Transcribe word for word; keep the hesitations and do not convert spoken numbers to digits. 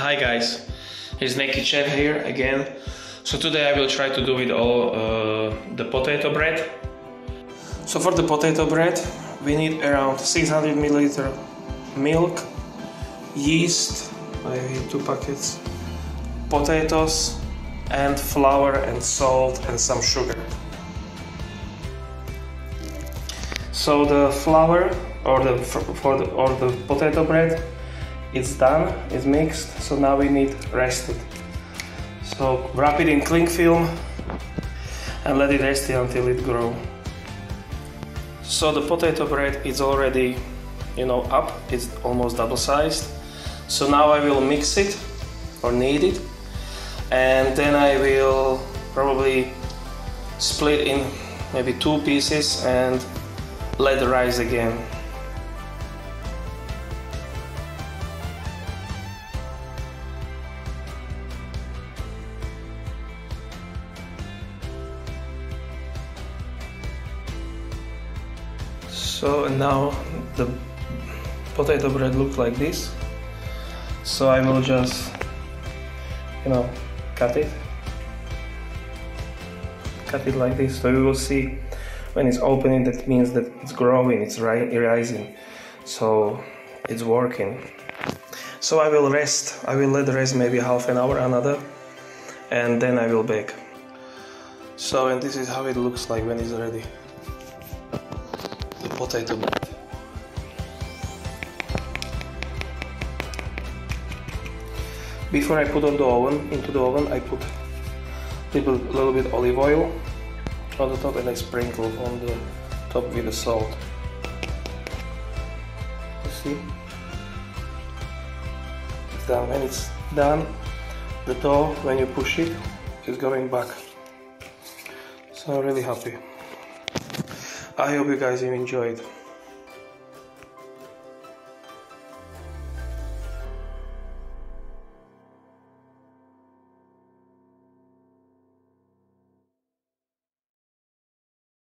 Hi guys, it's Niki Chef here again. So today I will try to do with all uh, the potato bread. So for the potato bread we need around six hundred milliliter milk, yeast, I have two packets, potatoes and flour and salt and some sugar. So the flour or the, for the, or the potato bread, it's done, it's mixed, so now we need rest it. So wrap it in cling film and let it rest it until it grows. So the potato bread is already, you know, up, it's almost double-sized. So now I will mix it or knead it, and then I will probably split in maybe two pieces and let it rise again. So and now the potato bread looks like this. So I will just, you know, cut it. Cut it like this. So you will see when it's opening, that means that it's growing, it's ri- rising. So it's working. So I will rest. I will let it rest maybe half an hour, another, and then I will bake. So and this is how it looks like when it's ready. Potato bread. Before I put on the oven, into the oven, I put a little, little bit olive oil on the top and I sprinkle on the top with the salt. You see? It's done. When it's done, the dough, when you push it, is going back. So I'm really happy. I hope you guys enjoyed.